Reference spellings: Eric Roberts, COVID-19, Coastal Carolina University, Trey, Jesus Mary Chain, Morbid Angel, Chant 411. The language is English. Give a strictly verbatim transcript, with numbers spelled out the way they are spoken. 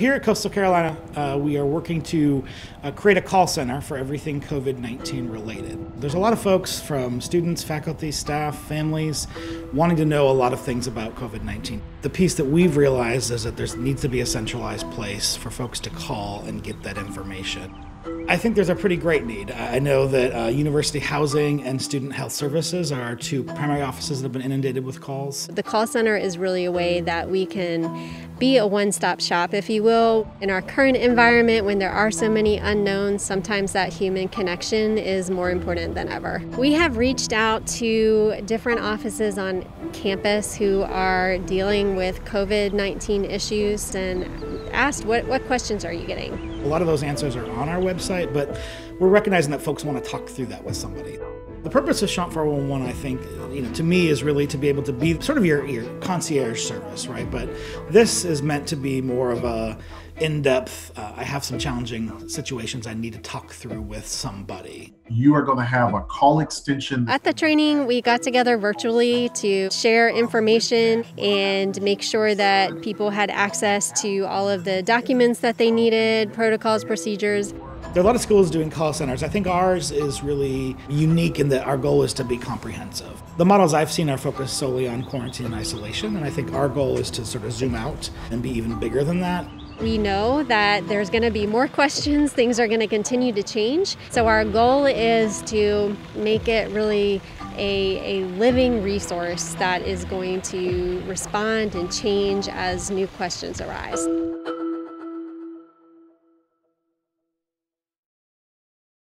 Here at Coastal Carolina, uh, we are working to uh, create a call center for everything COVID nineteen related. There's a lot of folks from students, faculty, staff, families, wanting to know a lot of things about COVID nineteen. The piece that we've realized is that there needs to be a centralized place for folks to call and get that information. I think there's a pretty great need. I know that uh, University Housing and Student Health Services are our two primary offices that have been inundated with calls. The call center is really a way that we can be a one-stop shop, if you will. In our current environment, when there are so many unknowns, sometimes that human connection is more important than ever. We have reached out to different offices on campus who are dealing with COVID nineteen issues and asked, what, what questions are you getting? A lot of those answers are on our website, but we're recognizing that folks want to talk through that with somebody. The purpose of Chant four one one, I think, you know, to me is really to be able to be sort of your, your concierge service, right? But this is meant to be more of a in-depth, uh, I have some challenging situations I need to talk through with somebody. You are going to have a call extension. At the training, we got together virtually to share information and make sure that people had access to all of the documents that they needed, protocols, procedures. There are a lot of schools doing call centers. I think ours is really unique in that our goal is to be comprehensive. The models I've seen are focused solely on quarantine and isolation, and I think our goal is to sort of zoom out and be even bigger than that. We know that there's going to be more questions, things are going to continue to change, so our goal is to make it really a, a living resource that is going to respond and change as new questions arise.